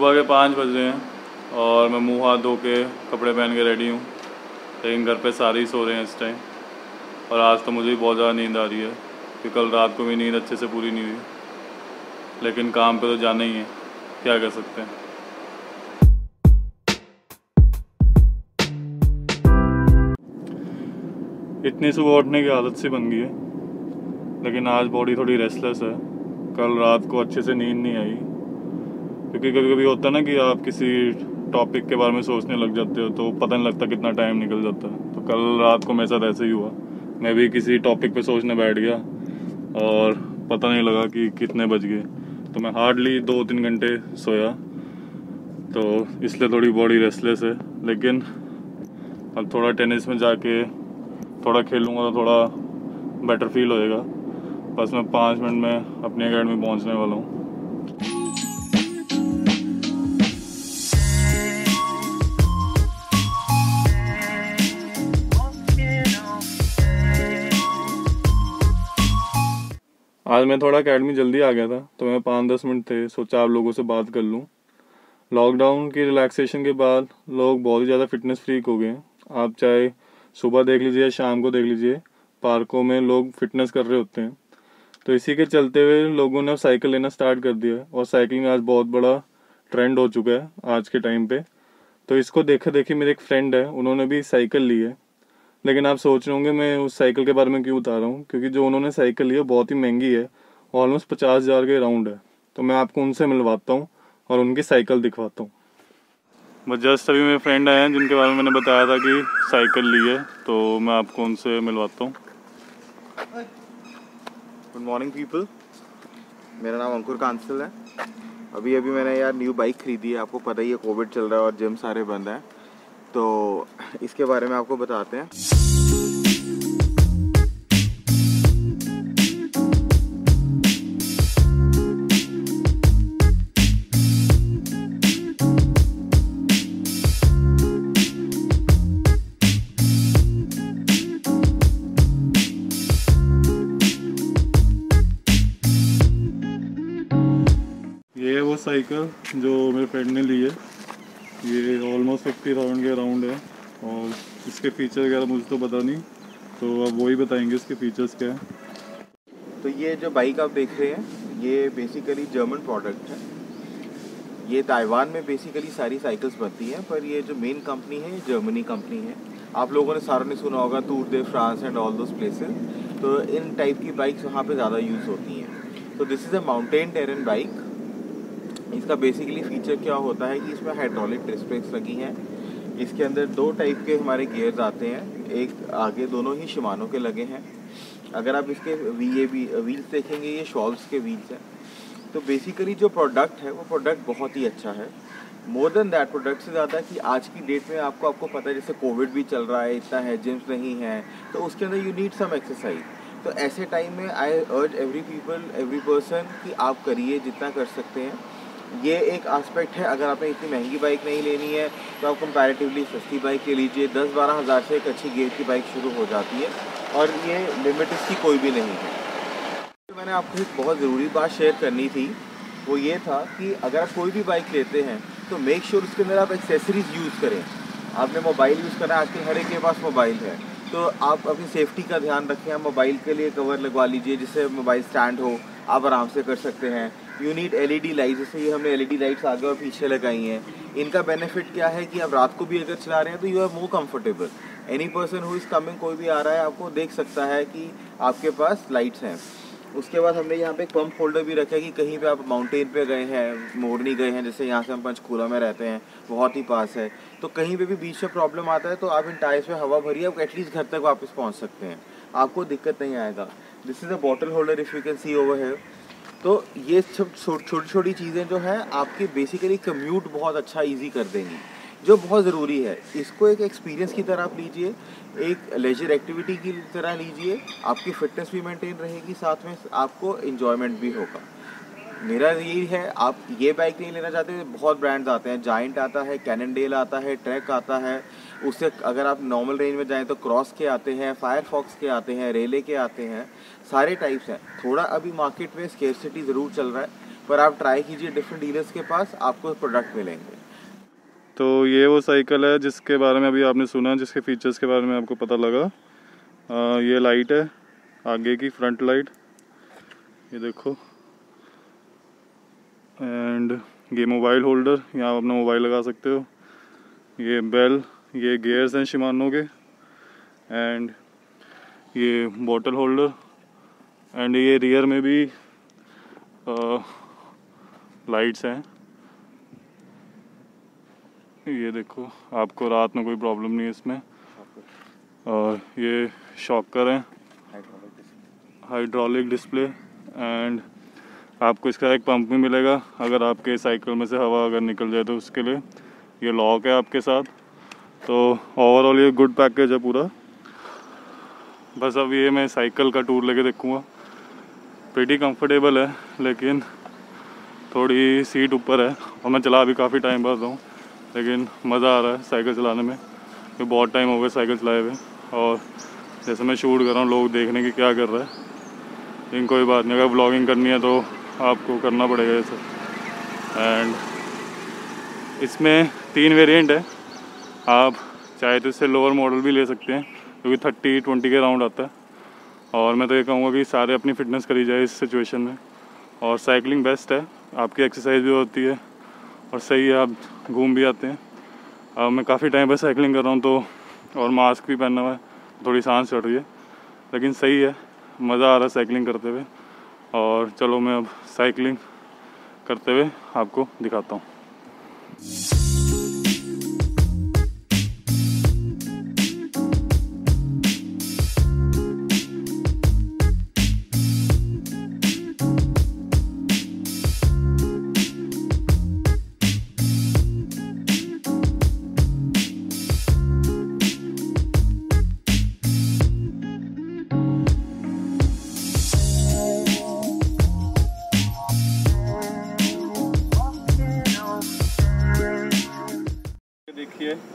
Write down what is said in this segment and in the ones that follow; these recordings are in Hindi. सुबह के 5 बज रहे हैं और मैं मुंह हाथ धो के कपड़े पहन के रेडी हूँ, लेकिन घर पे सारे ही सो रहे हैं इस टाइम। और आज तो मुझे भी बहुत ज़्यादा नींद आ रही है कि कल रात को भी नींद अच्छे से पूरी नहीं हुई, लेकिन काम पे तो जाना ही है, क्या कर सकते हैं। इतनी सुबह उठने की आदत सी बन गई है, लेकिन आज बॉडी थोड़ी रेस्टलेस है। कल रात को अच्छे से नींद नहीं आई, क्योंकि कभी कभी होता है ना कि आप किसी टॉपिक के बारे में सोचने लग जाते हो तो पता नहीं लगता कितना टाइम निकल जाता है। तो कल रात को मेरे साथ ऐसे ही हुआ, मैं भी किसी टॉपिक पे सोचने बैठ गया और पता नहीं लगा कि कितने बज गए। तो मैं हार्डली 2-3 घंटे सोया, तो इसलिए थोड़ी बॉडी रेस्टलेस है। लेकिन अब थोड़ा टेनिस में जाके थोड़ा खेलूँगा तो थोड़ा बेटर फील होएगा। बस मैं 5 मिनट में अपनी अकेडमी पहुँचने वाला हूँ। आज मैं थोड़ा अकेडमी जल्दी आ गया था, तो मैं 5-10 मिनट थे, सोचा आप लोगों से बात कर लूँ। लॉकडाउन की रिलैक्सेशन के बाद लोग बहुत ही ज़्यादा फिटनेस फ्रीक हो गए हैं। आप चाहे सुबह देख लीजिए, शाम को देख लीजिए, पार्कों में लोग फिटनेस कर रहे होते हैं। तो इसी के चलते हुए लोगों ने अब साइकिल लेना स्टार्ट कर दिया है, और साइकिलिंग आज बहुत बड़ा ट्रेंड हो चुका है आज के टाइम पे। तो इसको देखे देखे मेरे एक फ्रेंड है, उन्होंने भी साइकिल ली है। लेकिन आप सोच रहे होंगे मैं उस साइकिल के बारे में क्यों बता रहा हूँ, क्योंकि जो उन्होंने साइकिल ली है बहुत ही महंगी है, ऑलमोस्ट 50,000 के अराउंड है। तो मैं आपको उनसे मिलवाता हूँ और उनकी साइकिल दिखवाता हूँ। बस जस्ट अभी मेरे फ्रेंड आए हैं जिनके बारे में मैंने बताया था कि साइकिल ली है, तो मैं आपको उनसे मिलवाता हूँ। गुड मॉर्निंग पीपल, मेरा नाम अंकुर कांसल है। अभी अभी मैंने यार न्यू बाइक खरीदी है, आपको पता ही है कोविड चल रहा है और जिम सारे बंद हैं, तो इसके बारे में आपको बताते हैं। साइकिल जो मेरे फ्रेंड ने ली है ये ऑलमोस्ट 50,000 के अराउंड है, और इसके फीचर वगैरह मुझे तो पता नहीं, तो अब वही बताएंगे इसके फीचर्स क्या है। तो ये जो बाइक आप देख रहे हैं ये बेसिकली जर्मन प्रोडक्ट है। ये ताइवान में बेसिकली सारी साइकिल्स बनती हैं, पर ये जो मेन कंपनी है जर्मनी कंपनी है। आप लोगों ने सारों ने सुना होगा Tour de France and all those places, तो इन टाइप की बाइक्स वहाँ पर ज़्यादा यूज़ होती हैं। तो this is a mountain terrain bike. इसका बेसिकली फीचर क्या होता है कि इसमें हाइड्रोलिक डिस्क ब्रेक्स लगी हैं। इसके अंदर 2 टाइप के हमारे गियर्स आते हैं, एक आगे, दोनों ही शिमानो के लगे हैं। अगर आप इसके व्हील्स देखेंगे ये शॉल्व्स के व्हील्स हैं। तो बेसिकली जो प्रोडक्ट है वो प्रोडक्ट बहुत ही अच्छा है। मोर देन दैट, प्रोडक्ट से ज़्यादा कि आज की डेट में आपको पता है जैसे कोविड भी चल रहा है, इतना है जिम्स नहीं है, तो उसके अंदर यू नीड सम एक्सरसाइज। तो ऐसे टाइम में आई अर्ज एवरी पर्सन कि आप करिए जितना कर सकते हैं। ये एक एस्पेक्ट है। अगर आपने इतनी महंगी बाइक नहीं लेनी है तो आप कंपैरेटिवली सस्ती बाइक ले लीजिए। 10-12 हज़ार से एक अच्छी गियर की बाइक शुरू हो जाती है, और ये लिमिट इसकी कोई भी नहीं है। मैंने आपको एक बहुत ज़रूरी बात शेयर करनी थी, वो ये था कि अगर आप कोई भी बाइक लेते हैं तो मेक श्योर उसके अंदर आप एक्सेसरीज़ यूज़ करें। आपने मोबाइल यूज़ करना है, आजकल हर एक के पास मोबाइल है, तो आप अपनी सेफ्टी का ध्यान रखें। आप मोबाइल के लिए कवर लगवा लीजिए जिससे मोबाइल स्टैंड हो, आप आराम से कर सकते हैं। यू नीड LED लाइट्स, जैसे ये हमने LED लाइट्स आगे और पीछे लगाई हैं। इनका बेनिफिट क्या है कि आप रात को भी अगर चला रहे हैं तो you are more comfortable. Any person who is coming, कोई भी आ रहा है आपको देख सकता है कि आपके पास लाइट्स हैं। उसके बाद हमने यहाँ पे एक पम्प होल्डर भी रखा है कि कहीं पे आप माउंटेन पे गए हैं, मोरनी गए हैं, जैसे यहाँ से हम पंचकूला में रहते हैं, बहुत ही पास है, तो कहीं पे भी बीच में प्रॉब्लम आता है तो आप इन टायर्स में हवा भरिए, आप एटलीस्ट घर तक वापस पहुँच सकते हैं, आपको दिक्कत नहीं आएगा। This is a bottle holder, if you can see over here. तो ये सब छोटी छोटी चीज़ें जो हैं आपकी बेसिकली कम्यूट बहुत अच्छा इजी कर देंगी, जो बहुत ज़रूरी है। इसको एक एक्सपीरियंस की तरह आप लीजिए, एक लेजर एक्टिविटी की तरह लीजिए, आपकी फिटनेस भी मेंटेन रहेगी, साथ में आपको एंजॉयमेंट भी होगा। मेरा यही है, आप ये बाइक नहीं लेना चाहते, बहुत ब्रांड्स आते हैं, जाइंट आता है, कैननडेल आता है, ट्रैक आता है, उससे अगर आप नॉर्मल रेंज में जाएँ तो क्रॉस के आते हैं, फायरफॉक्स के आते हैं, रेले के आते हैं, सारे टाइप्स हैं। थोड़ा अभी मार्केट में स्केर्सिटी ज़रूर चल रहा है, पर आप ट्राई कीजिए डिफरेंट डीलर्स के पास, आपको प्रोडक्ट मिलेंगे। तो ये वो साइकिल है जिसके बारे में अभी आपने सुना, जिसके फीचर्स के बारे में आपको पता लगा। ये लाइट है आगे की, फ्रंट लाइट, ये देखो। एंड ये मोबाइल होल्डर, यहाँ आप अपना मोबाइल लगा सकते हो। ये बेल, ये गियर्स हैं शिमानो के, एंड ये बॉटल होल्डर। एंड ये रियर में भी लाइट्स हैं, ये देखो, आपको रात में कोई प्रॉब्लम नहीं है इसमें। और ये शॉकर हैं, हाइड्रोलिक डिस्प्ले। एंड आपको इसका एक पंप भी मिलेगा अगर आपके साइकिल में से हवा अगर निकल जाए तो उसके लिए। ये लॉक है आपके साथ। तो ओवरऑल ये गुड पैकेज है पूरा। बस अब ये मैं साइकिल का टूर लेके देखूँगा। प्रीटी कंफर्टेबल है लेकिन थोड़ी सीट ऊपर है, और मैं चला भी काफ़ी टाइम बाद रहा हूँ, लेकिन मज़ा आ रहा है साइकिल चलाने में। ये बहुत टाइम हो गया साइकिल चलाए हुए, और जैसे मैं शूट कर रहा हूँ लोग देखने की क्या कर रहा है, लेकिन कोई बात नहीं, अगर व्लॉगिंग करनी है तो आपको करना पड़ेगा ये सब। एंड इसमें 3 वेरिएंट है, आप चाहे तो इससे लोअर मॉडल भी ले सकते हैं क्योंकि 30-20 के राउंड आता है। और मैं तो ये कहूँगा कि सारे अपनी फिटनेस करी जाए इस सिचुएशन में, और साइकिलिंग बेस्ट है, आपकी एक्सरसाइज भी होती है और सही है, आप घूम भी आते हैं। अब मैं काफ़ी टाइम पर साइकिलिंग कर रहा हूँ तो, और मास्क भी पहनना हुआ है, थोड़ी सांस चढ़ रही है, लेकिन सही है, मज़ा आ रहा है साइकिलिंग करते हुए। और चलो मैं अब साइकिलिंग करते हुए आपको दिखाता हूँ।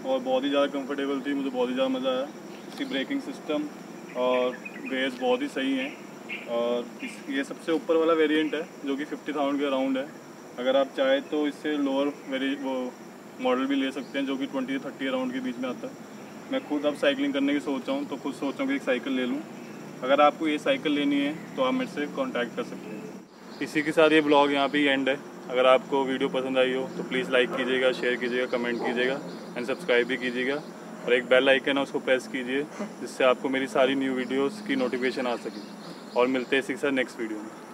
और बहुत ही ज़्यादा कंफर्टेबल थी, मुझे बहुत ही ज़्यादा मज़ा आया। इसकी ब्रेकिंग सिस्टम और बेस बहुत ही सही है। और ये सबसे ऊपर वाला वेरिएंट है जो कि 50,000 के अराउंड है। अगर आप चाहे तो इससे लोअर वो मॉडल भी ले सकते हैं जो कि 20-30 अराउंड के बीच में आता है। मैं खुद अब साइकिलिंग करने की सोच रहा हूँ, तो खुद सोच रहा हूँ कि एक साइकिल ले लूँ। अगर आपको ये साइकिल लेनी है तो आप मेरे से कॉन्टैक्ट कर सकते हैं। इसी के साथ ये ब्लॉग यहाँ पर एंड है। अगर आपको वीडियो पसंद आई हो तो प्लीज़ लाइक कीजिएगा, शेयर कीजिएगा, कमेंट कीजिएगा एंड सब्सक्राइब भी कीजिएगा। और एक बेल आइकन है उसको प्रेस कीजिए जिससे आपको मेरी सारी न्यू वीडियोस की नोटिफिकेशन आ सके। और मिलते हैं इसी के साथ नेक्स्ट वीडियो में।